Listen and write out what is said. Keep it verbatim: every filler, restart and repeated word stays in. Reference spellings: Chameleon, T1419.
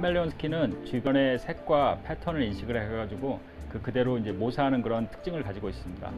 카멜레온 스킨은 주변의 색과 패턴을 인식을 해가지고 그 그대로 이제 모사하는 그런 특징을 가지고 있습니다.